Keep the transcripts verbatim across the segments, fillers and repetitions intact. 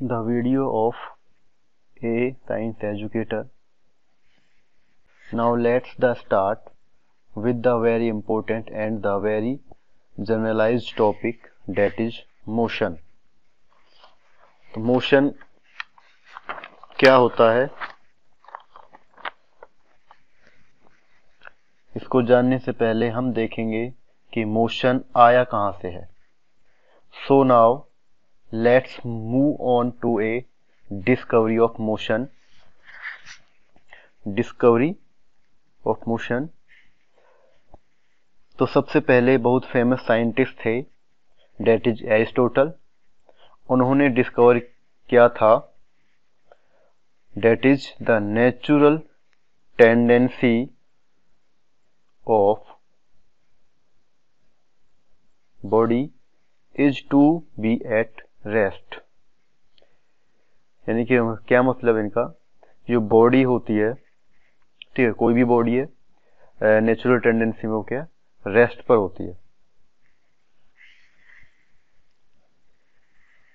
The video of a science educator. Now let's the start with the very important and the very generalized topic, that is motion. तो motion क्या होता है, इसको जानने से पहले हम देखेंगे कि मोशन आया कहाँ से है. So now let's move on to a discovery of motion. Discovery of motion. तो सबसे पहले बहुत फेमस साइंटिस्ट थे, डेट इज एरिस्टोटल. उन्होंने डिस्कवर किया था, that is the natural tendency of body is to be at rest. यानी कि क्या मतलब इनका, जो बॉडी होती है, ठीक है, कोई भी बॉडी है, नेचुरल टेंडेंसी में वो क्या रेस्ट पर होती है.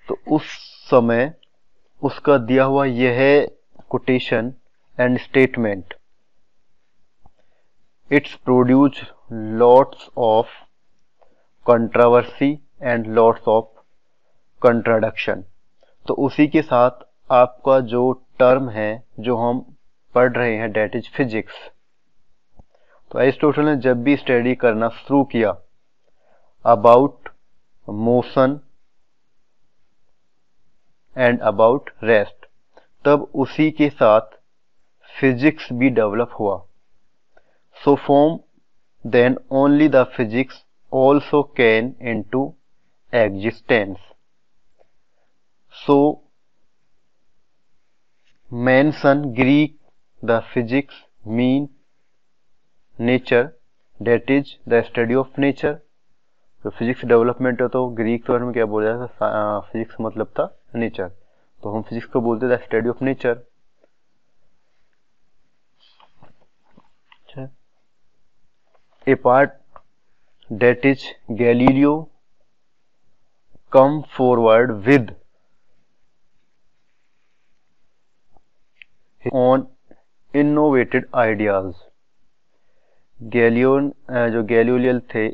तो उस समय उसका दिया हुआ यह quotation and statement, it's produce lots of controversy and lots of contradiction. तो उसी के साथ आपका जो टर्म है जो हम पढ़ रहे हैं, डेट इज फिजिक्स. तो एरिस्टोटल ने जब भी स्टडी करना शुरू किया about motion and about rest, तब उसी के साथ फिजिक्स भी डेवलप हुआ. So from then only the physics also can into existence. So Mention Greek the physics mean nature, that is the study of nature. तो physics development है, तो Greek के बारे में क्या बोला जाता था, physics मतलब था nature, तो हम physics को बोलते the study of nature. A part that is Galileo come forward with on innovated ideas. गैलियो जो गैलीलियो थे,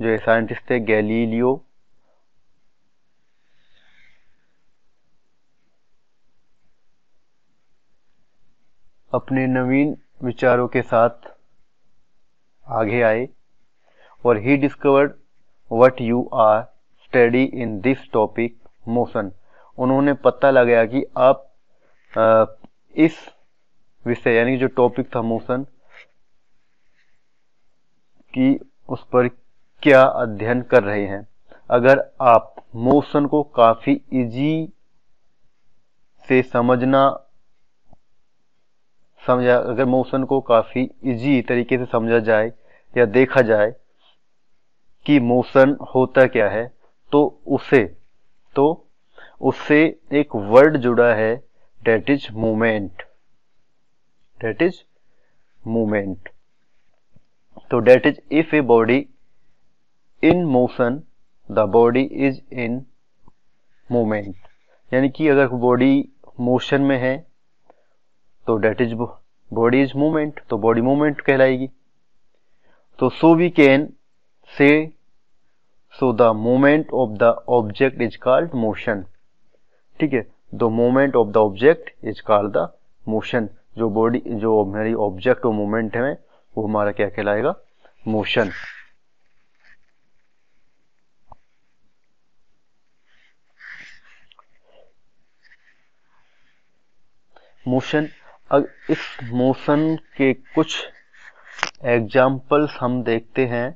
जो साइंटिस्ट थे, गैलीलियो अपने नवीन विचारों के साथ आगे आए और ही discovered what you are study in this topic motion. उन्होंने पता लगाया कि आप आ, इस विषय यानी जो टॉपिक था मोशन की, उस पर क्या अध्ययन कर रहे हैं. अगर आप मोशन को काफी इजी से समझना समझा अगर मोशन को काफी इजी तरीके से समझा जाए या देखा जाए कि मोशन होता क्या है, तो उसे तो उससे एक वर्ड जुड़ा है, that is movement. That is movement. So that is if a body in motion, the body is in movement. यानी कि अगर बॉडी मोशन में है तो that is body is movement, तो बॉडी मूवमेंट कहलाएगी. तो so we can say, so the movement of the object is called motion. ठीक है, the movement of the object is called the motion. जो body जो हमारी ऑब्जेक्ट और movement है वो हमारा क्या कहलाएगा, मोशन. मोशन अब इस मोशन के कुछ एग्जाम्पल्स हम देखते हैं.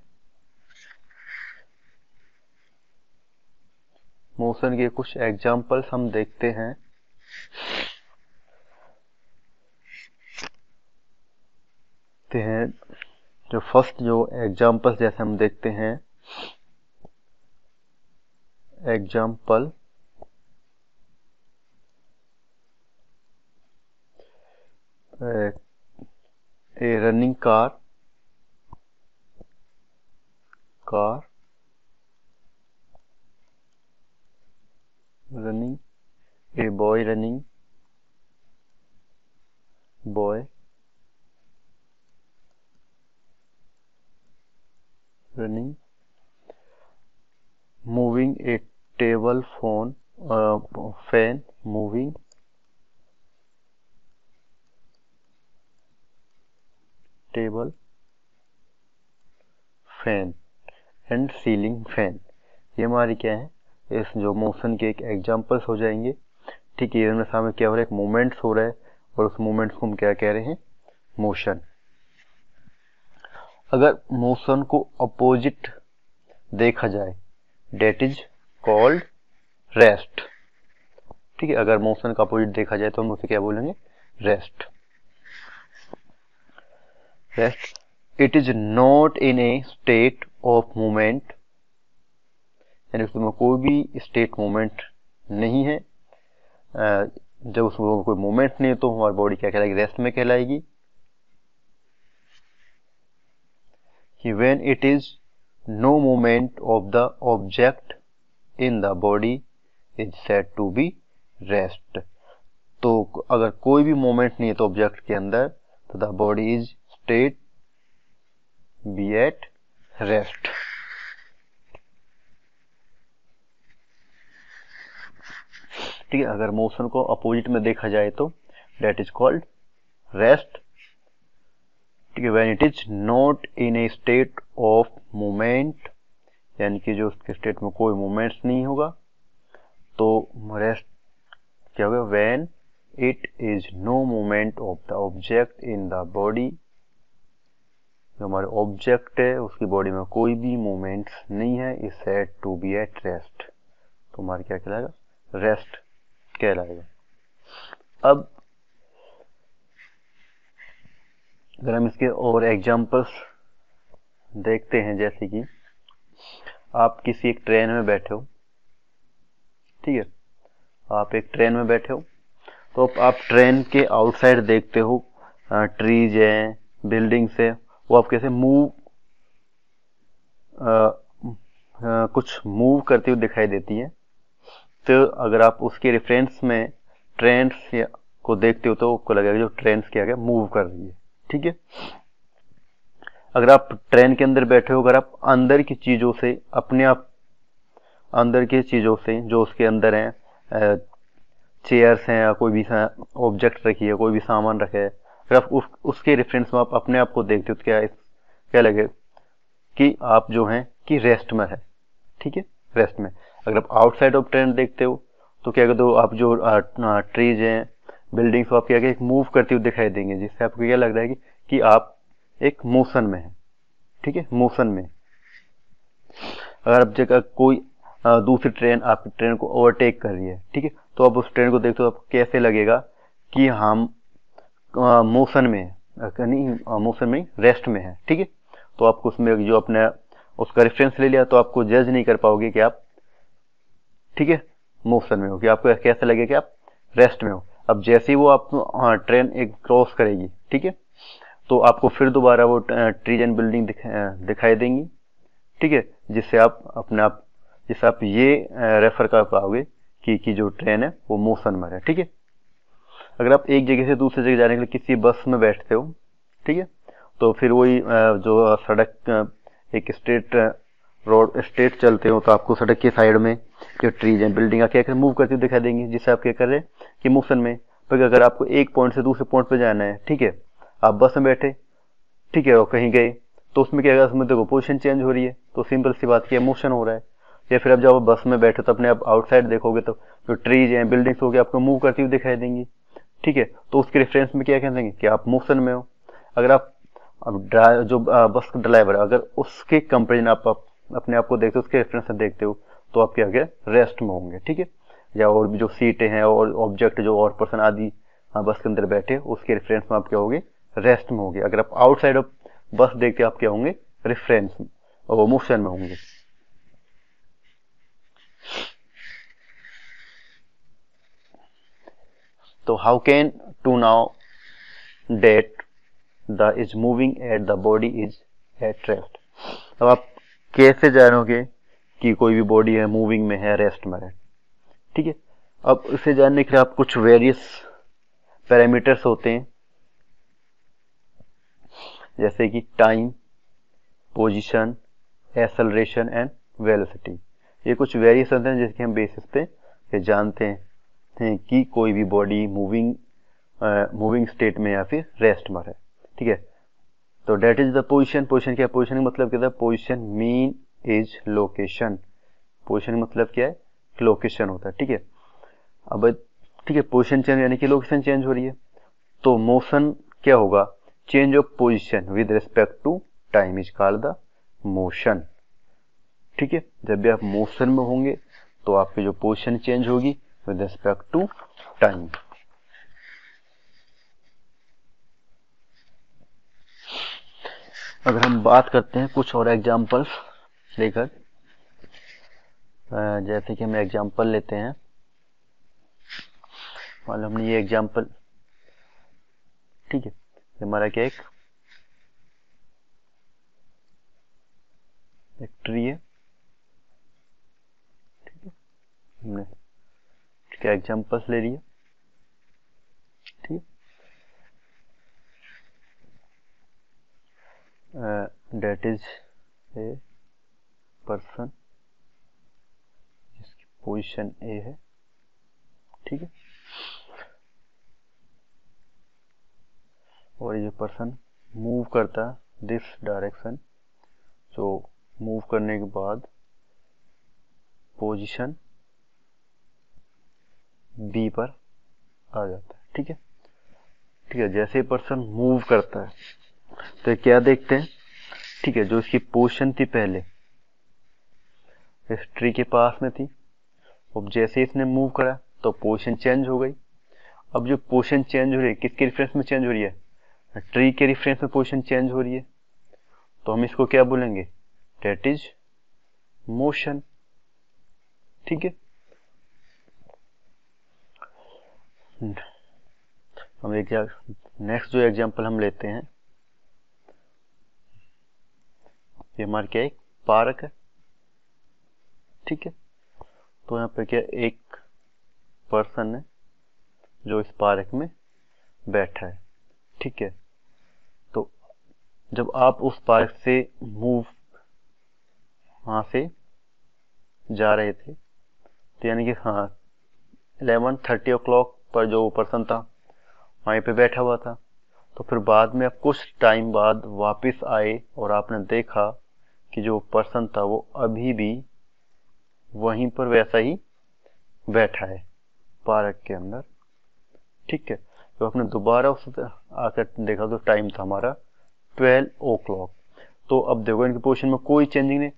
मोशन के कुछ एग्जाम्पल्स हम देखते हैं. ते हैं जो फर्स्ट जो एग्जाम्पल्स जैसे हम देखते हैं, example a running car car running a boy running, boy running, moving a table phone, uh, fan, moving table fan and ceiling fan. ये हमारी क्या है, इस जो मोशन के एक एग्जाम्पल्स हो जाएंगे। ठीक है, इनमें सामने क्या हो रहा है, एक मोमेंट्स हो रहा है और उस मोमेंट्स को हम क्या कह रहे हैं, मोशन। अगर मोशन को अपोजिट देखा जाए डेट इज कॉल्ड रेस्ट। ठीक है, अगर मोशन का अपोजिट देखा जाए तो हम उसे क्या बोलेंगे, rest. Rest it is not in a state of moment, यानी उसमें कोई भी स्टेट मोमेंट नहीं है। जब उसमें कोई मोमेंट नहीं है तो हमारी बॉडी क्या कहलाएगी, रेस्ट में कहलाएगी। कि when it is no moment of the object in the body is said to be rest. तो अगर कोई भी मोमेंट नहीं है तो ऑब्जेक्ट के अंदर, तो the body is state be at rest. ठीक है, अगर मोशन को अपोजिट में देखा जाए तो डेट इज कॉल्ड रेस्ट। ठीक है, when it is not in a state of moment, यानी कि जो उसके स्टेट में कोई मोमेंट्स नहीं होगा तो रेस्ट क्या होगा, when it is no moment of the object in the body, जो हमारे ऑब्जेक्ट है उसकी बॉडी में कोई भी मोमेंट्स नहीं है, is said to be at rest. तो हमारा क्या कहलाएगा, रेस्ट कहलाएगा। अब अगर हम इसके और एग्जांपल्स देखते हैं, जैसे कि आप किसी एक ट्रेन में बैठे हो। ठीक है, आप एक ट्रेन में बैठे हो तो आप ट्रेन के आउटसाइड देखते हो, ट्रीज हैं, बिल्डिंग्स हैं, वो आप कैसे मूव कुछ मूव करती हुई दिखाई देती है। तो अगर आप उसके रेफरेंस में ट्रेंड्स को देखते हो तो आपको लगेगा जो ट्रेंड्स क्या क्या मूव कर रही है। ठीक है, अगर आप ट्रेन के अंदर बैठे हो, अगर आप अंदर की चीज़ों से अपने आप अंदर की चीज़ों से जो उसके अंदर हैं, चेयर्स हैं या कोई भी ऑब्जेक्ट रखी है, कोई भी सामान रखे है, अगर आप उस, उसके रेफरेंस में आप अपने आप को देखते हो तो क्या क्या लगे कि आप जो हैं कि रेस्ट में है। ठीक है, रेस्ट में। अगर आप आउटसाइड ऑफ ट्रेन देखते हो तो क्या कहते हो, आप जो ट्रीज हैं, बिल्डिंग्स, आप क्या एक मूव करती हुई दिखाई देंगे, जिससे आपको क्या लग रहा है कि, कि आप एक मोशन में है। ठीक है, मोशन में। अगर आप जगह कोई आ, दूसरी ट्रेन आपकी ट्रेन को ओवरटेक कर रही है, ठीक है, तो आप उस ट्रेन को देखते हो, आपको कैसे लगेगा कि हम मोशन uh, में नहीं मोशन uh, में रेस्ट में है। ठीक है, तो आपको उसमें जो अपने उसका रेफरेंस ले लिया तो आपको जज नहीं कर पाओगे कि आप ठीक है मोशन में हो, कि आपको कैसे लगे कि आप रेस्ट में हो। अब जैसे ही वो आप uh, ट्रेन एक क्रॉस करेगी, ठीक है, तो आपको फिर दोबारा वो ट्रीज एंड बिल्डिंग दिखा, दिखाई देंगी। ठीक है, जिससे आप अपने आप जिससे आप ये रेफर कर पाओगे कि, कि जो ट्रेन है वो मोशन में है। ठीक है, अगर आप एक जगह से दूसरी जगह जाने के लिए किसी बस में बैठते हो, ठीक है, तो फिर वही जो सड़क एक स्ट्रेट रोड स्ट्रेट चलते हो तो आपको सड़क के साइड में जो ट्रीज हैं, बिल्डिंग क्या कर मूव करती हुई दिखाई देंगी, जिससे आप क्या कर रहे हैं कि मोशन में। पर अगर आपको एक पॉइंट से दूसरे पॉइंट पे जाना है, ठीक है, आप बस में बैठे, ठीक है, और कहीं गए तो उसमें क्या होगा, उसमें देखो पोजिशन चेंज हो रही है, तो सिंपल सी बात की मोशन हो रहा है। या फिर आप जब बस में बैठे तो अपने आप आउटसाइड देखोगे तो जो ट्रीज हैं, बिल्डिंग्स हो गए, आपको मूव करती हुई दिखाई देंगी। ठीक है, तो उसके रेफरेंस में क्या कह देंगे कि आप मोशन में हो। अगर आप अब जो बस का ड्राइवर है, अगर उसके कंपेरिजन आप, आप अपने आप को देखते हो, उसके रेफरेंस में देखते हो तो आप क्या करें, रेस्ट में होंगे। ठीक है, या और भी जो सीटें हैं और ऑब्जेक्ट जो और पर्सन आदि बस के अंदर बैठे, उसके रेफरेंस में आप क्या होंगे, रेस्ट में होंगे। अगर आप आउटसाइड ऑफ बस देखते हो आप क्या होंगे, रेफरेंस में और मोशन में होंगे। तो how can to now that the is moving at the body is at rest. अब आप कैसे जानोगे कि कोई भी बॉडी है मूविंग में है, रेस्ट में है। ठीक है, अब इसे जानने के लिए आप कुछ वेरियस पैरामीटर्स होते हैं, जैसे कि time, position, acceleration and velocity. ये कुछ वेरियस होते हैं जिसके हम बेसिस पे जानते हैं कि कोई भी बॉडी मूविंग मूविंग स्टेट में या फिर रेस्ट में है। ठीक है, तो that is the position. Position क्या है? पोजीशन का मतलब क्या है? Position mean is location. Position का मतलब क्या है? लोकेशन होता है। ठीक है, अब ठीक है पोजीशन चेंज यानी कि लोकेशन चेंज हो रही है, तो मोशन क्या होगा? Change of position with respect to time is called the motion. ठीक है, जब भी आप मोशन में होंगे तो आपकी जो पोजीशन चेंज होगी विद रिस्पेक्ट टू टाइम। अगर हम बात करते हैं कुछ और एग्जाम्पल्स लेकर, जैसे कि हम एग्जाम्पल लेते हैं, मान लो हमने ये एग्जाम्पल, ठीक है, हमारा क्या एक, एक ट्री है, ठीक है, हमने क्या एग्जाम्पल्स ले रही है, ठीक है, डेट इज ए पर्सन, इसकी पोजीशन ए है, ठीक है, और ये पर्सन मूव करता दिस डायरेक्शन, तो मूव करने के बाद पोजीशन बी पर आ जाता है। ठीक है, ठीक है, जैसे पर्सन मूव करता है तो क्या देखते हैं? ठीक है, जो इसकी पोजीशन थी पहले इस ट्री के पास में थी, अब जैसे इसने मूव करा तो पोजीशन चेंज हो गई। अब जो पोजीशन चेंज हो रही है किसके रिफरेंस में चेंज हो रही है? ट्री के रिफरेंस में पोजीशन चेंज हो रही है, तो हम इसको क्या बोलेंगे? That is motion. ठीक है, हम एक नेक्स्ट जो एग्जांपल हम लेते हैं, ये हमारे क्या एक पार्क है, ठीक है, तो यहाँ पे क्या एक पर्सन है जो इस पार्क में बैठा है। ठीक है, तो जब आप उस पार्क से मूव वहां से जा रहे थे तो यानी कि हाँ इलेवन थर्टी ओ क्लॉक पर जो पर्सन था वहीं पे बैठा हुआ था, तो फिर बाद में आप कुछ टाइम बाद वापस आए और आपने देखा कि जो पर्सन था वो अभी भी वहीं पर वैसा ही बैठा है पार्क के अंदर। ठीक है, तो आपने दोबारा उस आकर देखा तो टाइम था हमारा ट्वेल्व ओ क्लॉक, तो अब देखो इनकी पोजीशन में कोई चेंजिंग नहीं,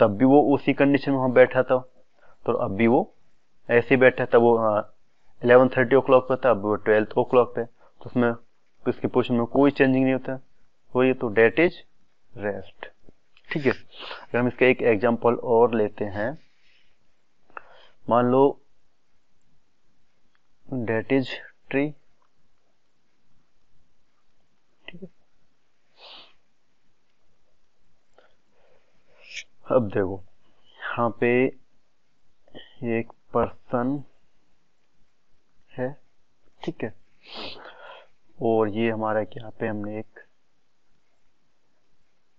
तब भी वो उसी कंडीशन में वहाँ बैठा था, तो अब भी वो ऐसे बैठा था, वो इलेवन थर्टी ओ क्लॉक पर था, अब वो ट्वेल्थ ओ क्लॉक पे, तो उसमें उसकी पोजीशन में कोई चेंजिंग नहीं होता, वो ये तो डेट इज रेस्ट। ठीक है, अगर हम इसका एक एग्जाम्पल और लेते हैं, मान लो डेट इज ट्री, अब देखो यहाँ पे एक पर्सन है, ठीक है, और ये हमारा यहाँ पे हमने एक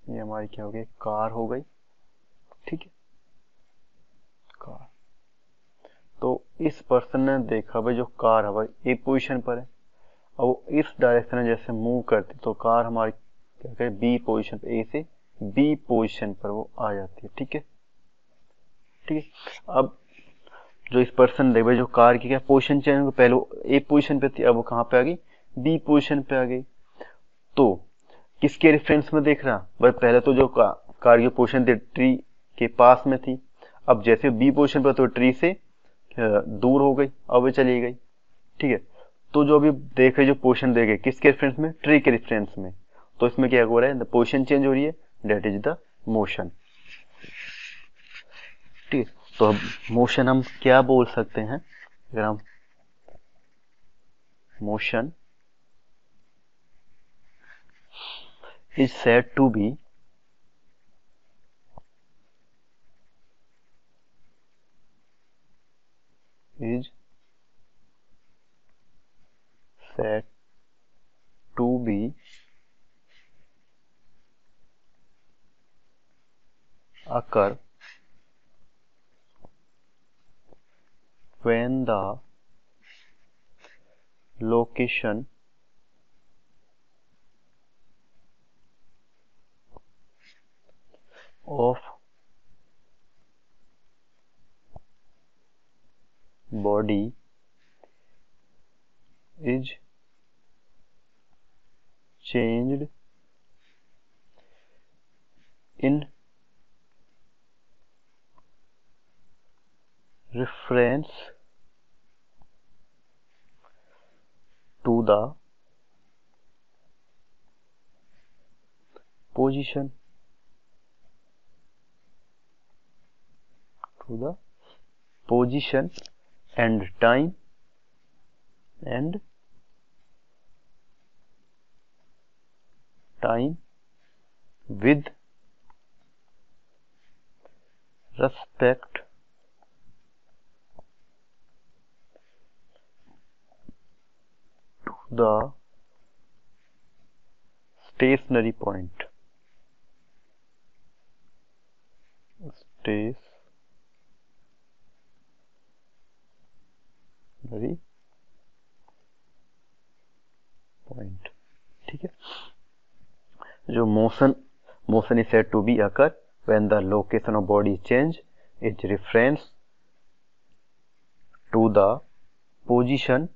ये हमारी क्या हो गई कार हो गई। ठीक है, कार, तो इस पर्सन ने देखा भाई जो कार है भाई एक पोजीशन पर है, अब इस डायरेक्शन में जैसे मूव करती तो कार हमारी क्या कहे बी पोजीशन पे, ए से बी पोजीशन पर वो आ जाती है। ठीक है, ठीक है, अब जो इस पर्सन देख भाई जो कार की क्या पोजीशन चेंज हो, पहले वो ए पोजीशन पे थी, अब वो कहाँ पे आ गई? बी पोजीशन पे आ गई, तो किसके रेफरेंस में देख रहा? भाई पहले तो जो का, कार की पोजीशन थी ट्री के पास में थी, अब जैसे बी पोजीशन पर तो ट्री से दूर हो गई, अब वो चली गई। ठीक है, तो जो अभी देख रहे जो पोजीशन देखे किसके रेफरेंस में? ट्री के रेफरेंस में, तो इसमें क्या हो रहा है? पोजीशन चेंज हो रही है, डेट इज द मोशन। ठीक, तो अब मोशन हम क्या बोल सकते हैं? अगर हम motion is said to be is set to be a curve when the location of body is changed in reference to the position to the position and time and time with respect to the stationary point stationary point. ठीक है, जो motion motion is said to be occur when the location of body change is reference to the position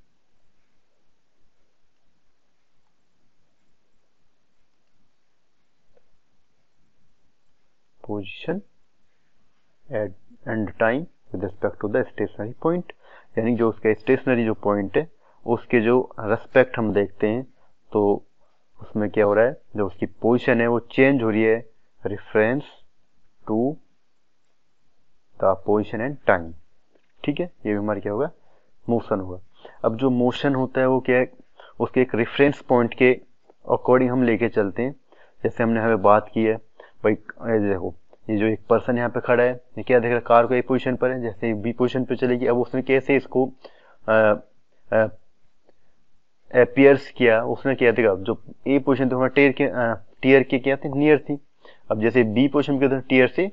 position at and time with respect to the stationary point. यानी जो उसका stationery जो point है उसके जो रेस्पेक्ट हम देखते हैं तो उसमें क्या हो रहा है, जो उसकी पोजीशन है वो चेंज हो रही है reference to the position and time. ठीक है, ये भी हमारा क्या होगा, मोशन होगा. अब जो मोशन होता है वो क्या है, उसके एक रेफरेंस पॉइंट के अकॉर्डिंग हम लेके चलते हैं. जैसे हमने हमें बात की है भाई, देखो ये जो एक पर्सन यहाँ पे खड़ा है ये क्या देख रहा है, कार को ए पोजीशन पर है, जैसे बी पोजीशन पे चलेगी. अब उसने कैसे इसको अपीयर्स किया, उसने क्या देखा, जो ए पोजीशन तो हमारा टेयर के टीयर के क्या थे नियर थी, अब जैसे बी पोजीशन के तो टीयर से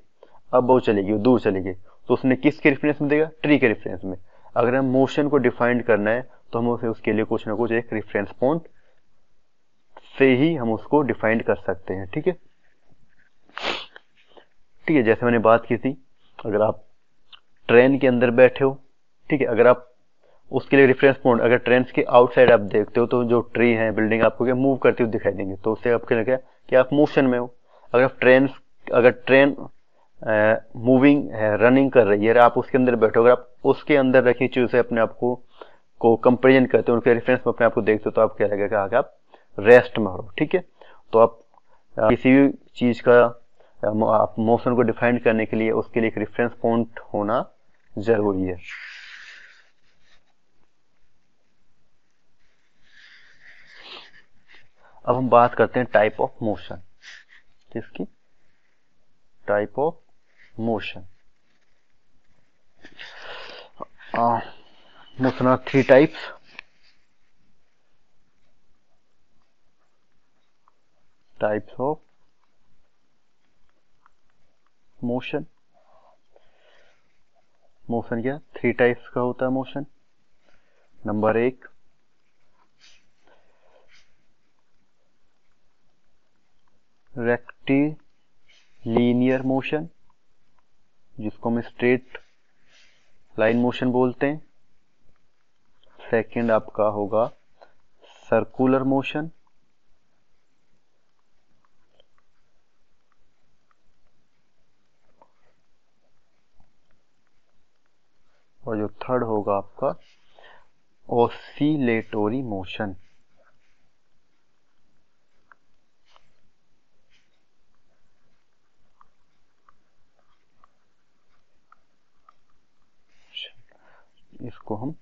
अब वो चलेगी, वो दूर चलेगी, तो उसने किसके रेफरेंस में देगा, ट्री के रेफरेंस में. अगर हम मोशन को डिफाइन करना है तो हम उसे उसके लिए कुछ ना कुछ एक रेफरेंस पॉइंट से ही हम उसको डिफाइन कर सकते हैं. ठीक है, ठीक है, जैसे मैंने बात की थी, अगर आप ट्रेन के अंदर बैठे हो, ठीक है, अगर आप उसके लिए रेफरेंस पॉइंट, अगर ट्रेन के आउटसाइड आप देखते हो तो जो ट्री है बिल्डिंग आपको क्या मूव करते हुए दिखाई देंगे, तो उससे आपको लगे कि आप मोशन में हो. अगर आप ट्रेन अगर ट्रेन मूविंग है, रनिंग कर रही है, अगर आप उसके अंदर बैठो, अगर आप उसके अंदर रखी चीज़ से अपने आपको को कंपेरिजन करते हो, उनके रेफरेंस में अपने आपको देखते हो तो आप क्या लगेगा कि आप रेस्ट में हो. ठीक है, तो आप किसी भी चीज़ का आप मोशन को डिफाइन करने के लिए उसके लिए एक रेफरेंस पॉइंट होना जरूरी है. अब हम बात करते हैं टाइप ऑफ मोशन, किसकी, type of motion. Motion are three types, types of motion. Motion क्या थ्री टाइप्स का होता है मोशन. नंबर एक, रेक्टिलिनियर मोशन, जिसको हम स्ट्रेट लाइन मोशन बोलते हैं. सेकंड आपका होगा सर्कुलर मोशन. और जो थर्ड होगा आपका ऑसिलेटरी मोशन. इसको हम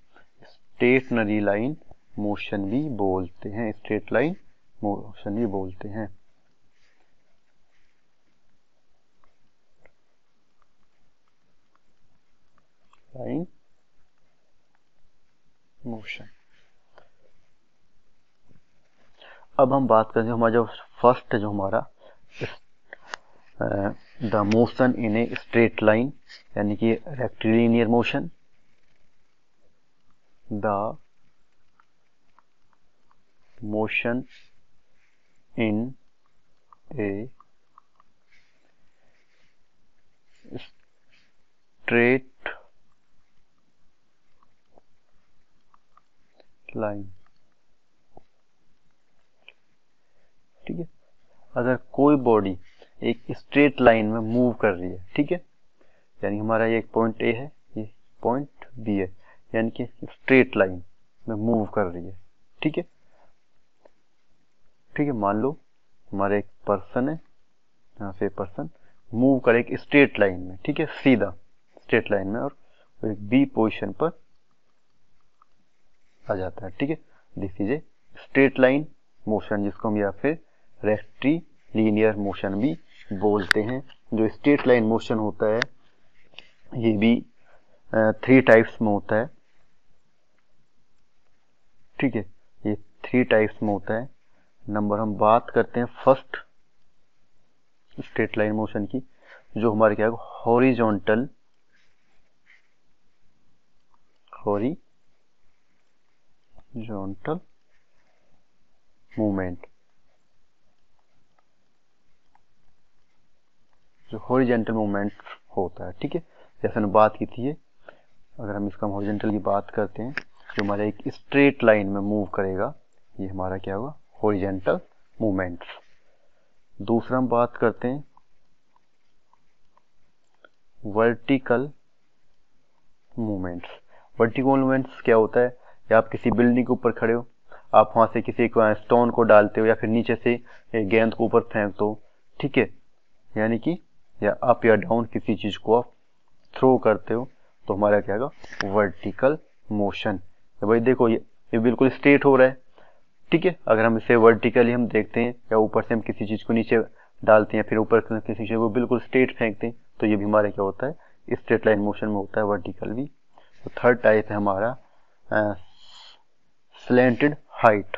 स्टेशनरी लाइन मोशन भी बोलते हैं, स्ट्रेट लाइन मोशन भी बोलते हैं. लाइन मोशन अब हम बात करेंगे हमारा जो फर्स्ट जो हमारा the motion in a straight line यानी कि rectilinear motion, the motion in a straight line. ठीक है, अगर कोई बॉडी एक स्ट्रेट लाइन में मूव कर रही है, ठीक है, यानी हमारा ये पॉइंट ए है, ये पॉइंट बी है, यानी कि स्ट्रेट लाइन में मूव कर रही है। ठीक है, ठीक है, मान लो हमारा एक पर्सन है, यहाँ से पर्सन मूव करे एक स्ट्रेट लाइन में, ठीक है, सीधा स्ट्रेट लाइन में, और एक बी पोजीशन पर आ जाता है। ठीक है, this is a straight line motion, जिसको हम या फिर रेक्टिलिनियर मोशन भी बोलते हैं। जो स्ट्रेट लाइन मोशन होता है ये भी थ्री टाइप्स में होता है। ठीक है, ये थ्री टाइप्स में होता है। नंबर हम बात करते हैं फर्स्ट स्ट्रेट लाइन मोशन की, जो हमारे क्या है, हॉरिजॉन्टल हॉरिजॉन्टल मूवमेंट। जो हॉरिजॉन्टल मूवमेंट होता है, ठीक है, जैसे हम बात की थी, अगर हम इसका हॉरिजॉन्टल की बात करते हैं, जो हमारा एक स्ट्रेट लाइन में मूव करेगा, ये हमारा क्या होगा, हॉरिजॉन्टल मूवमेंट्स। दूसरा हम बात करते हैं वर्टिकल मूवमेंट्स। वर्टिकल मूवमेंट्स क्या होता है, या आप किसी बिल्डिंग के ऊपर खड़े हो, आप वहाँ से किसी स्टोन को डालते हो, या फिर नीचे से गेंद को ऊपर फेंकते हो। ठीक है, यानी कि या अप या डाउन किसी चीज़ को आप थ्रो करते हो, तो हमारा क्या होगा, वर्टिकल मोशन। तो भाई देखो ये ये बिल्कुल स्ट्रेट हो रहा है। ठीक है, अगर हम इसे वर्टिकली हम देखते हैं, या ऊपर से हम किसी चीज़ को नीचे डालते हैं, फिर ऊपर किसी चीज़ को बिल्कुल स्ट्रेट फेंकते हैं, तो ये भी हमारा क्या होता है, स्ट्रेट लाइन मोशन में होता है, वर्टिकल भी। तो थर्ड टाइप है हमारा slanted height,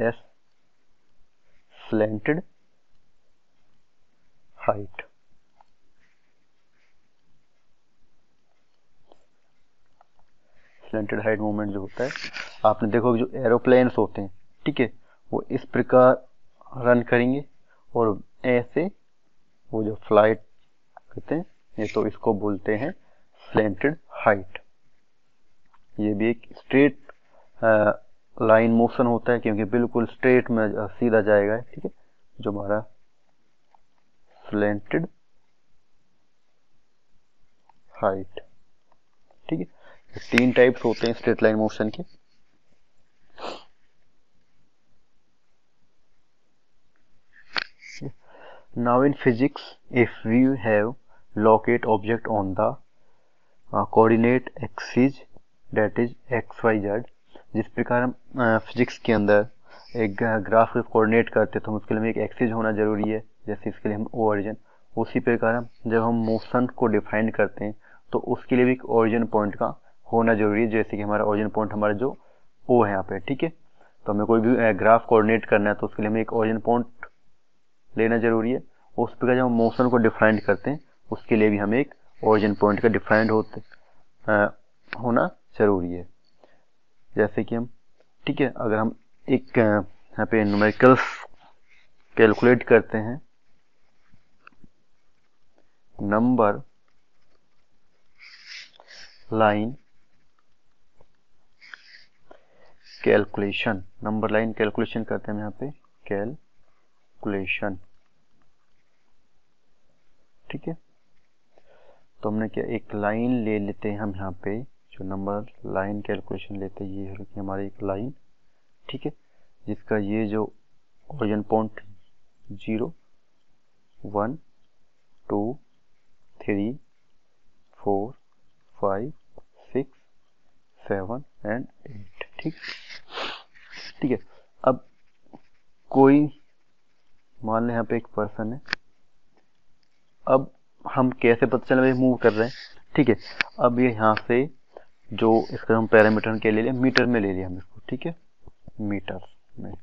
as slanted height. Slanted height movement जो होता है, आपने देखो जो एरोप्लेन्स होते हैं, ठीक है, वो इस प्रकार रन करेंगे, और ऐसे वो जो फ्लाइट करते हैं, ये तो इसको बोलते हैं स्लेंटेड हाइट। ये भी एक स्ट्रेट लाइन मोशन होता है, क्योंकि बिल्कुल स्ट्रेट में सीधा जाएगा। ठीक है, जो हमारा स्लेंटेड हाइट। ठीक है, तीन टाइप्स होते हैं स्ट्रेट लाइन मोशन के। Now in physics if we have locate object on the coordinate axis that is X Y Z, जिस प्रकार हम फिजिक्स uh, के अंदर एक ग्राफ को कोऑर्डिनेट करते हैं, तो हम उसके लिए एक एक्सिस होना जरूरी है, जैसे इसके लिए हम ओरिजिन, उसी प्रकार हम जब हम मोशन को डिफाइन करते हैं, तो उसके लिए भी एक ओरिजिन पॉइंट का होना जरूरी है, जैसे कि हमारा ओरिजिन पॉइंट हमारा जो ओ है यहाँ पे। ठीक है, तो हमें कोई भी ग्राफ कोऑर्डिनेट करना है, तो उसके लिए हमें एक ओरिजिन पॉइंट लेना जरूरी है। उस पर जब हम मोशन को डिफाइन करते हैं, उसके लिए भी हमें एक ओरिजिन पॉइंट का डिफाइंड होते आ, होना जरूरी है, जैसे कि हम। ठीक है, अगर हम एक यहाँ पे न्यूमेरिकल्स कैलकुलेट करते हैं, number line calculation, number line calculation करते हैं यहाँ पे, कैलकुलेशन। ठीक है, तो हमने क्या एक लाइन ले लेते हैं हम यहाँ पे, जो नंबर लाइन कैलकुलेशन लेते हैं, ये है हमारी एक लाइन। ठीक है, जिसका ये जो origin point zero one two three four five six seven and eight. ठीक, ठीक है, अब कोई मान लें यहाँ पे एक पर्सन है, अब हम कैसे पता चल रहा है मूव कर रहे हैं। ठीक है, अब ये यहाँ से जो इसका हम पैरामीटर के ले लिया, मीटर में ले लिया हम इसको। ठीक है, मीटर में,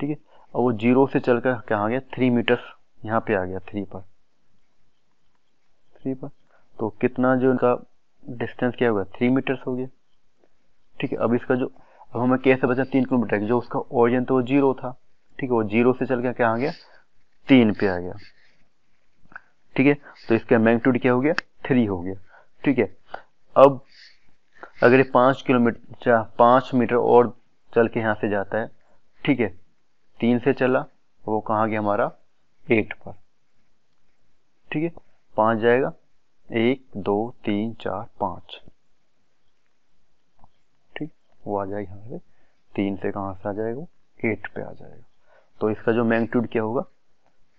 ठीक है। और वो जीरो से चलकर क्या आ गया, थ्री मीटर यहाँ पे आ गया, थ्री पर थ्री पर तो कितना जो इनका डिस्टेंस क्या होगा, थ्री मीटर्स हो गया, ठीक है। अब इसका जो, अब हमें कैसे बचा, तीन किलोमीटर जो उसका ओरिजिन तो वो जीरो था, ठीक है, वो जीरो से चल के क्या आ गया, तीन पे आ गया, ठीक है। तो इसका मैग्नीट्यूड क्या हो गया, थ्री हो गया, ठीक है। अब अगर ये पाँच किलोमीटर पाँच मीटर और चल के यहाँ से जाता है, ठीक है, तीन से चला, वो कहाँ गया हमारा, एट पर, ठीक है। पाँच जाएगा, एक दो तीन चार पाँच, ठीक, वो आ जाएगा यहाँ से, तीन से कहाँ से आ जाएगा, एट पे आ जाएगा। तो इसका जो मैग्नीट्यूड क्या होगा,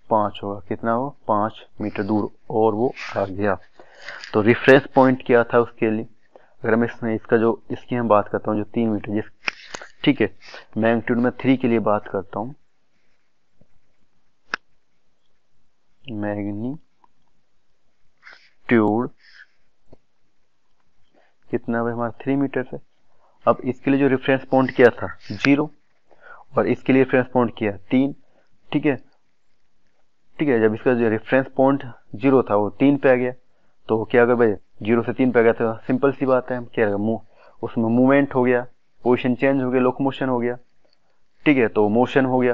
पाँच होगा, कितना होगा, पाँच मीटर दूर और वो आ गया। तो रिफ्रेंस पॉइंट क्या था उसके लिए, अगर मैं इसमें इसका जो, इसकी हम बात करता हूँ जो तीन मीटर जिस, ठीक है, मैग्नीट्यूड में थ्री के लिए बात करता हूँ, मैग्नीट्यूड कितना है हमारा, थ्री मीटर से। अब इसके लिए जो रेफरेंस पॉइंट क्या था, जीरो, और इसके लिए रेफरेंस पॉइंट क्या, तीन, ठीक है, ठीक है। जब इसका जो रेफरेंस पॉइंट जीरो था वो तीन पे आ गया, तो क्या होगा भाई, जीरो से तीन पे आ गया था, सिंपल सी बात है, क्या होगा, उसमें मूवमेंट हो गया, पोजिशन चेंज हो गया, लोकोमोशन हो गया, ठीक है, तो मोशन हो गया,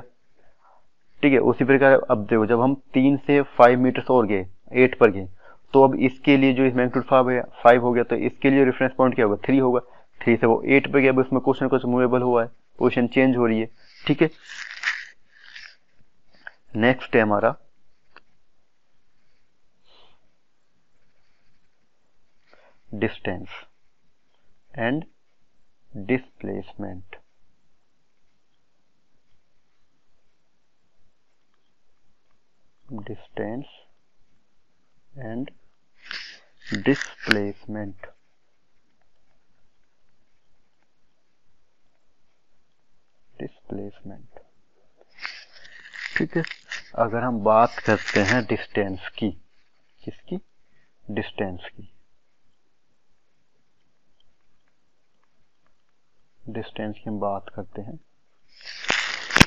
ठीक है। उसी प्रकार अब देखो, जब हम तीन से फाइव मीटर्स और गए, एट पर गए, तो अब इसके लिए जो इस मैग्नीट्यूड फाइव फाइव हो गया, तो इसके लिए रेफरेंस पॉइंट क्या होगा, थ्री होगा, थ्री से वो एट पर गया, अब उसमें कुछ ना कुछ मूवेबल हुआ है, पोजिशन चेंज हो रही है, ठीक है। नेक्स्ट है हमारा distance and displacement, distance and displacement. Displacement ठीक है, अगर हम बात करते हैं डिस्टेंस की, किसकी, डिस्टेंस की, डिस्टेंस की हम बात करते हैं।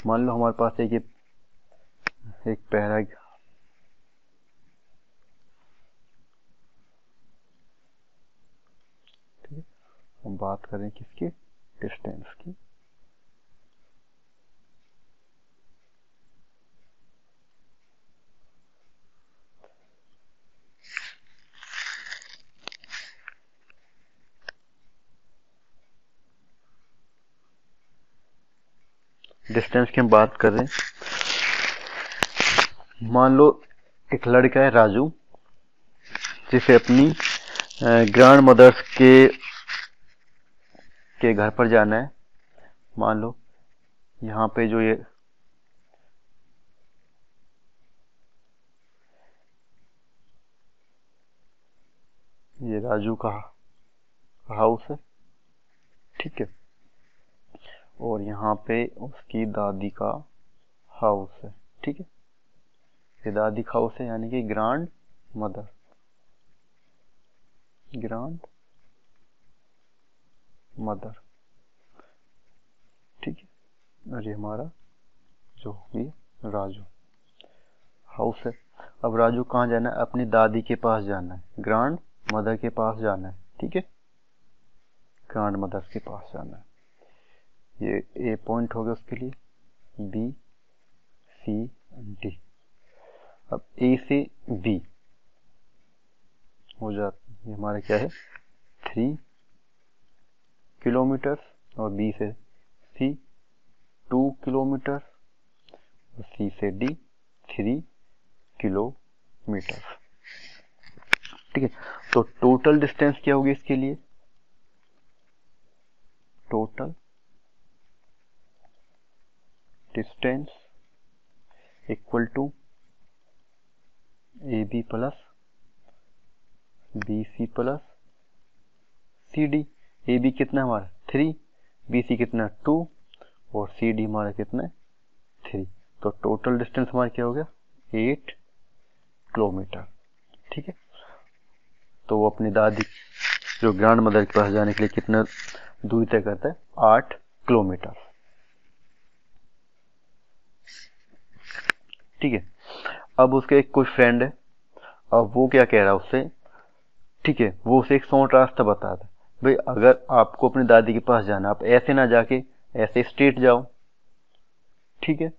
मान लो हमारे पास एक एक पैराग्राफ, ठीक है, हम बात करें किसकी, डिस्टेंस की। डिस्टेंस की हम बात कर रहे हैं। मान लो एक लड़का है राजू, जिसे अपनी ग्रैंड मदर्स के के घर पर जाना है। मान लो यहाँ पे जो ये ये राजू का हाउस है, ठीक है, और यहाँ पे उसकी दादी का हाउस है, ठीक है, ये दादी का हाउस है, यानी कि ग्रैंड मदर, ग्रैंड मदर, ठीक है, और ये हमारा जो भी राजू हाउस है। अब राजू कहाँ जाना है, अपनी दादी के पास जाना है, ग्रैंड मदर के पास जाना है, ठीक है, ग्रैंड मदर के पास जाना है। ये ए पॉइंट हो गया उसके लिए, बी सी डी। अब ए से बी हो जाता है, ये हमारा क्या है, थ्री किलोमीटर, और बी से सी टू किलोमीटर, और सी से डी थ्री किलोमीटर, ठीक है। तो टोटल डिस्टेंस क्या होगी इसके लिए, total distance equal to A B plus B C plus C D. A B कितना हमारा थ्री, बी सी कितना टू, और सी डी हमारा कितना है, थ्री। तो टोटल डिस्टेंस हमारा क्या हो गया, एट किलोमीटर, ठीक है। तो वो अपनी दादी जो ग्रैंड मदर के पास जाने के लिए कितना दूरी तय करता है, आठ किलोमीटर। ठीक है, अब उसके एक कोई फ्रेंड है, अब वो क्या कह रहा है उससे, ठीक है, वो उसे एक शॉर्ट रास्ता बता रहा है, भाई अगर आपको अपनी दादी के पास जाना, आप ऐसे ना जाके ऐसे स्ट्रेट जाओ, ठीक है,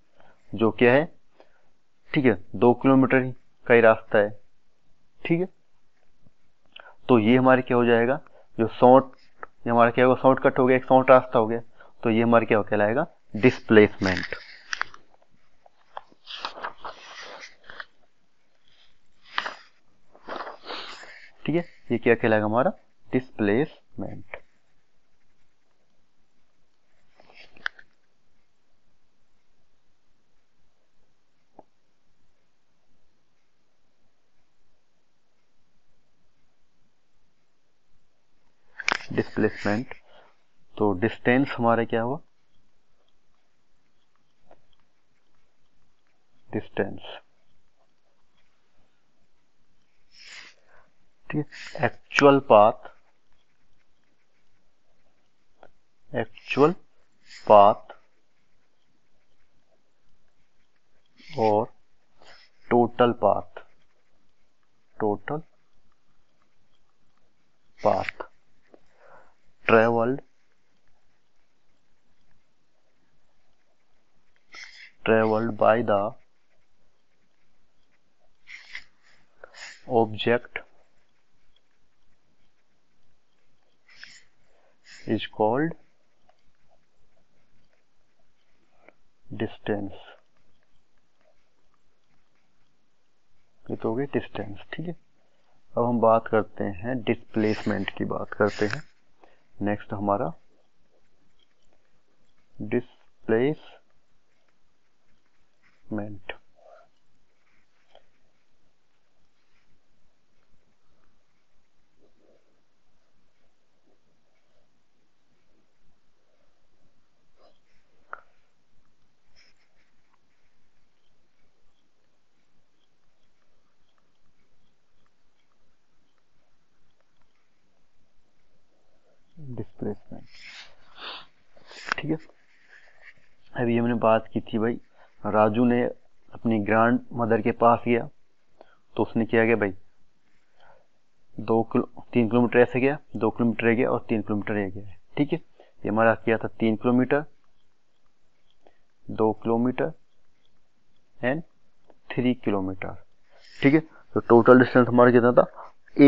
जो क्या है, ठीक है, दो किलोमीटर ही का ही रास्ता है, ठीक है। तो ये हमारे क्या हो जाएगा, जो शॉर्ट, ये हमारा क्या होगा, शॉर्ट कट हो गया, एक शॉर्ट रास्ता हो गया। तो ये हमारा क्या कहलाएगा, डिस्प्लेसमेंट। ठीक है, ये क्या कहलाएगा हमारा, डिस्प्लेसमेंट। डिस्प्लेसमेंट तो डिस्टेंस हमारा क्या हुआ, डिस्टेंस। ठीक है, एक्चुअल पाथ, एक्चुअल पाथ और total path, total path, travelled, travelled by the object is called distance. ये तो हो गई डिस्टेंस। ठीक है, अब हम बात करते हैं डिस्प्लेसमेंट की, बात करते हैं नेक्स्ट हमारा डिस्प्लेसमेंट। डिस्प्लेसमेंट, ठीक है, अभी हमने बात की थी, भाई राजू ने अपनी ग्रैंड मदर के पास गया, तो उसने क्या गया, भाई दो किलो तीन किलोमीटर ऐसे गया, दो किलोमीटर गया और तीन किलोमीटर ये गया। ठीक है, ये हमारा किया था तीन किलोमीटर, दो किलोमीटर एंड थ्री किलोमीटर। ठीक है, तो टोटल डिस्टेंस हमारा कितना था,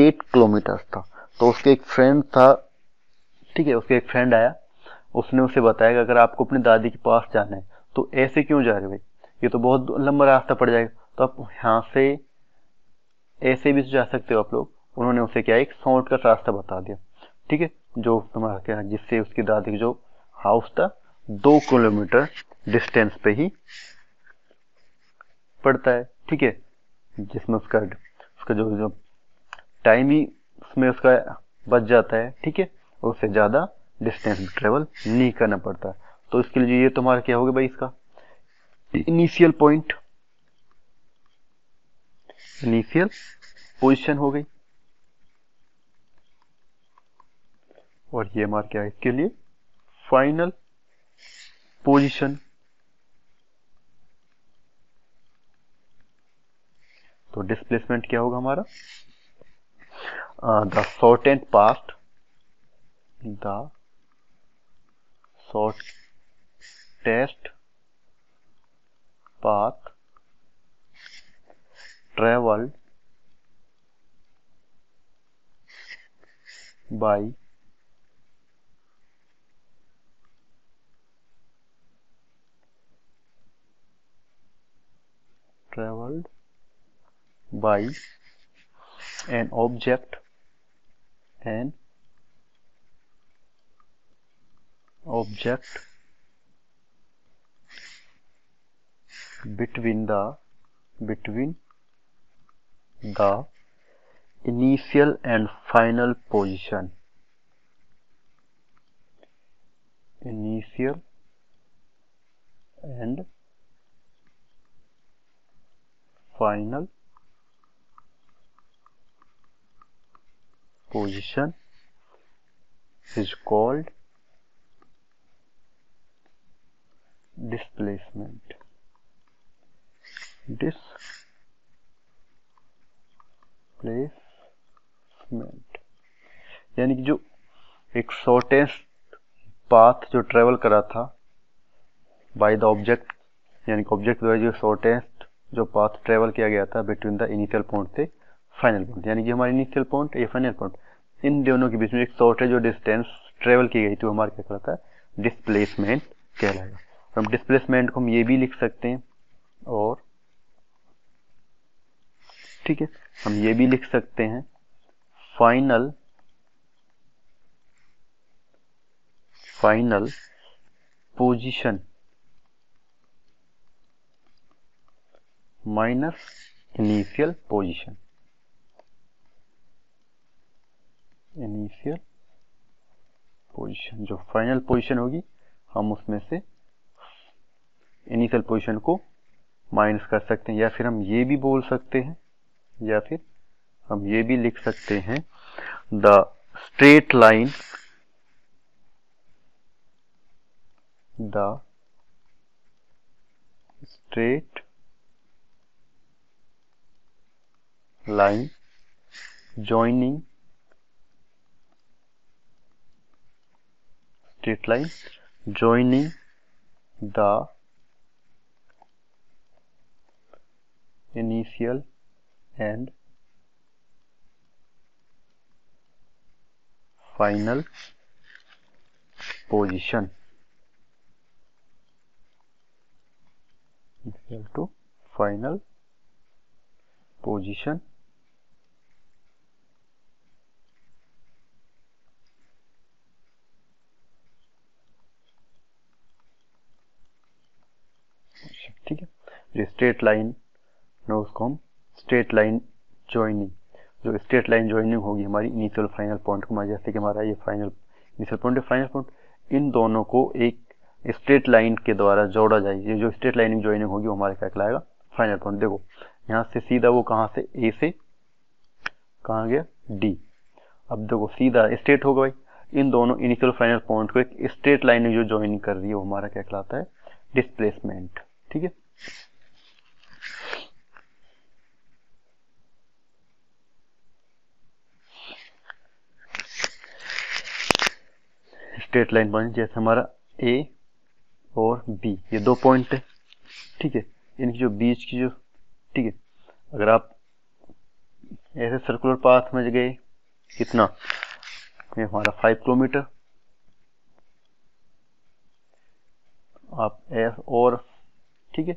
एट किलोमीटर था। तो उसके एक फ्रेंड था, ठीक है, उसके एक फ्रेंड आया, उसने उसे बताया कि अगर आपको अपनी दादी के पास जाना है तो ऐसे क्यों जा रहे भाई, ये तो बहुत लंबा रास्ता पड़ जाएगा, तो आप यहाँ से ऐसे भी जा सकते हो आप लोग। उन्होंने उसे क्या, एक शॉर्ट का रास्ता बता दिया। ठीक है, जो तुम्हारा क्या, जिससे उसकी दादी की जो हाउस था दो किलोमीटर डिस्टेंस पे ही पड़ता है। ठीक है, जिसमें उसका उसका जो जो टाइम ही उसमें उसका बच जाता है। ठीक है, उससे ज़्यादा डिस्टेंस ट्रेवल नहीं करना पड़ता। तो इसके लिए ये तुम्हारा क्या होगा भाई, इसका इनिशियल पॉइंट, इनिशियल पोजीशन हो गई, और ये हमारा क्या है, इसके लिए फाइनल पोजीशन। तो डिस्प्लेसमेंट क्या होगा हमारा, the short and past, the shortest path traveled by traveled by an object and object between the between the initial and final position, initial and final position is called displacement displacement यानी कि जो एक shortest path जो travel करा था bye the object, यानी कि object द्वारा जो शॉर्टेस्ट जो पाथ ट्रेवल किया गया था बिटवीन द इनिशियल पॉइंट से फाइनल पॉइंट, यानी कि हमारे इनिशियल पॉइंट या फाइनल पॉइंट इन दोनों के बीच में एक शॉर्टेस्ट जो डिस्टेंस ट्रेवल की गई थी वो हमारा क्या कहलाता है, डिस्प्लेसमेंट कहलाएगा। हम डिस्प्लेसमेंट को हम ये भी लिख सकते हैं और ठीक है हम ये भी लिख सकते हैं final final position minus initial position initial position जो फाइनल पोजीशन होगी हम उसमें से इनिशियल पोजीशन को माइनस कर सकते हैं, या फिर हम ये भी बोल सकते हैं या फिर हम ये भी लिख सकते हैं the straight line the straight line joining straight line joining the initial and final position equal to final position ठीक है। ये स्ट्रेट लाइन नो उसको हम स्ट्रेट लाइन ज्वाइनिंग जो स्ट्रेट लाइन ज्वाइनिंग होगी हमारी इनिशियल फाइनल पॉइंट को, जैसे कि हमारा ये final initial point final point इन दोनों को एक स्ट्रेट लाइन के द्वारा जोड़ा जाए, ये जो स्ट्रेट लाइन ज्वाइनिंग होगी वो हमारा क्या कहलाएगा, फाइनल पॉइंट। देखो यहाँ से सीधा वो कहाँ से ए से कहाँ गया डी, अब देखो सीधा स्ट्रेट होगा भाई, इन दोनों इनिशियल फाइनल पॉइंट को एक स्ट्रेट लाइन जो ज्वाइनिंग कर रही है वो हमारा क्या कहलाता है, डिस्प्लेसमेंट। ठीक है स्ट्रेट लाइन पॉइंट जैसे हमारा ए और बी ये दो पॉइंट है ठीक है, इनकी जो बीच की जो ठीक है अगर आप ऐसे सर्कुलर पाथ में गए कितना ये हमारा फाइव किलोमीटर आप एफ और ठीक है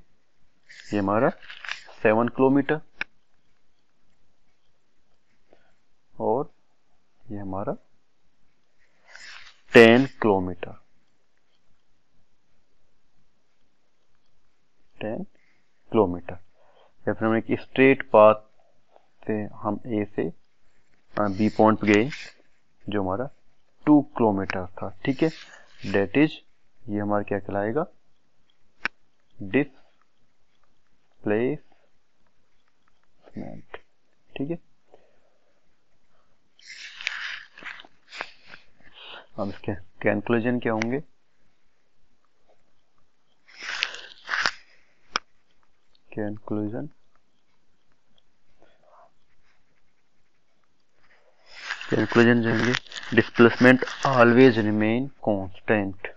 ये हमारा सेवन किलोमीटर और ये हमारा टेन किलोमीटर टेन किलोमीटर या फिर हम एक स्ट्रेट पाथ से हम ए से बी पॉइंट गए जो हमारा टू किलोमीटर था ठीक है, डेट इज ये हमारा क्या कहलाएगा, डिस्प्लेसमेंट। ठीक है अब इसके कंक्लूजन क्या होंगे, कंक्लूजन कंक्लूजन जो होंगे displacement always remain constant,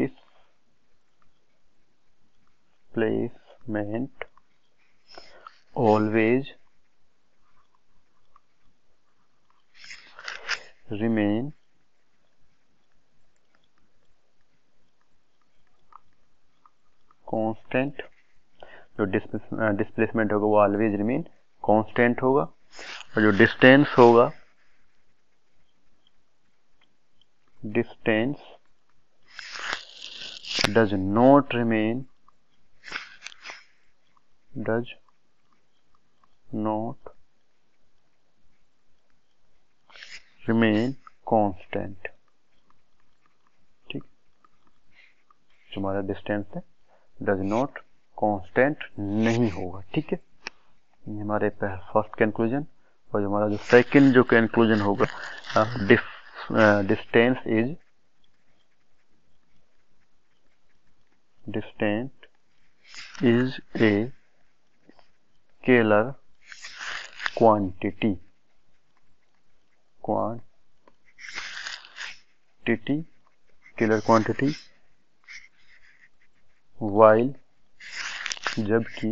displacement always remain constant, जो डिस्प्लेसमेंट होगा वो ऑलवेज रिमेन कांस्टेंट होगा और जो डिस्टेंस होगा distance does not remain does not remain constant. ठीक जो हमारा डिस्टेंस है डज नॉट कांस्टेंट नहीं होगा ठीक है, ये हमारे फर्स्ट कंक्लूजन। और जो हमारा जो सेकंड जो कंक्लूजन होगा distance is distant is a scalar quantity. Quantity, scalar quantity, while जबकि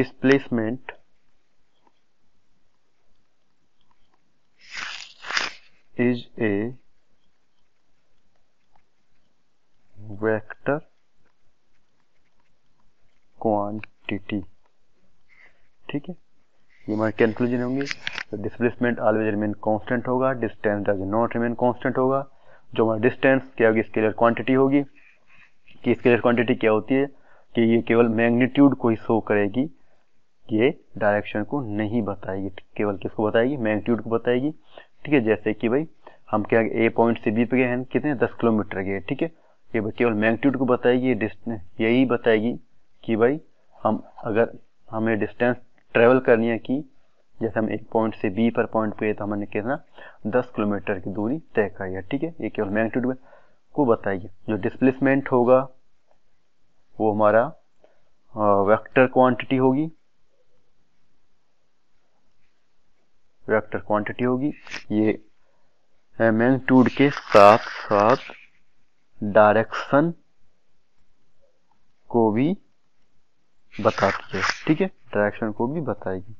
displacement is a vector quantity. ठीक है, ये हमारे कंक्लूजन होंगे. तो डिस्प्लेसमेंट ऑलवेज रिमेन कांस्टेंट होगा, distance does not remain constant होगा. जो हमारा डिस्टेंस क्या होगी, स्केलर क्वांटिटी होगी. कि स्केलर क्वांटिटी क्या होती है कि ये केवल मैग्नीट्यूड को ही शो करेगी, ये डायरेक्शन को नहीं बताएगी. केवल किसको बताएगी, मैग्नीट्यूड को बताएगी. ठीक है, जैसे कि भाई हम क्या ए पॉइंट से बी पे गए हैं, कितने दस किलोमीटर गए. ठीक है, ये केवल मैग्नीट्यूड को बताएगी, डिस्टेंस यही बताएगी कि भाई हम अगर हमें डिस्टेंस ट्रेवल करनी है कि जैसे हम एक पॉइंट से बी पर पॉइंट पे तो हमने कितना दस किलोमीटर की दूरी तय करी है. ठीक है, ये केवल मैग्नीट्यूड को बताइए. जो डिस्प्लेसमेंट होगा वो हमारा वेक्टर क्वांटिटी होगी, वेक्टर क्वांटिटी होगी. ये मैग्नीट्यूड के साथ साथ डायरेक्शन को भी बताती है. ठीक है, डायरेक्शन को भी बताएगी.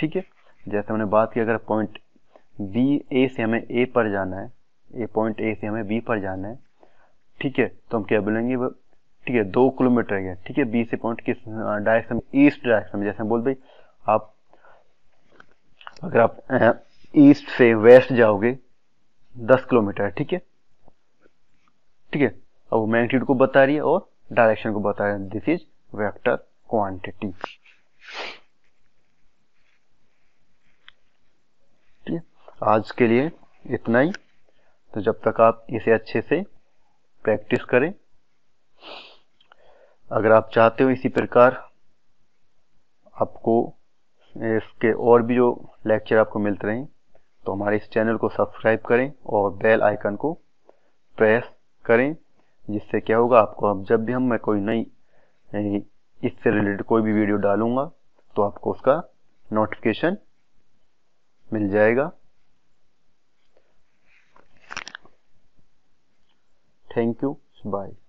ठीक है, जैसे हमने बात की, अगर पॉइंट बी ए से हमें ए पर जाना है, ए पॉइंट ए से हमें बी पर जाना है. ठीक है, तो हम क्या बोलेंगे, ठीक है दो किलोमीटर गया. ठीक है, बी से पॉइंट किस डायरेक्शन, ईस्ट डायरेक्शन में. जैसे हम बोल भाई आप अगर आप ईस्ट से वेस्ट जाओगे दस किलोमीटर. ठीक है, ठीक है, अब वो मैग्नीट्यूड को बता रही है और डायरेक्शन को बता रही है. This is vector quantity. ठीक है, आज के लिए इतना ही. तो जब तक आप इसे अच्छे से प्रैक्टिस करें, अगर आप चाहते हो इसी प्रकार आपको इसके और भी जो लेक्चर आपको मिलते रहें, तो हमारे इस चैनल को सब्सक्राइब करें और बेल आइकन को प्रेस करें, जिससे क्या होगा आपको, अब जब भी हम मैं कोई नई इससे रिलेटेड कोई भी वीडियो डालूंगा तो आपको उसका नोटिफिकेशन मिल जाएगा. Thank you, bye.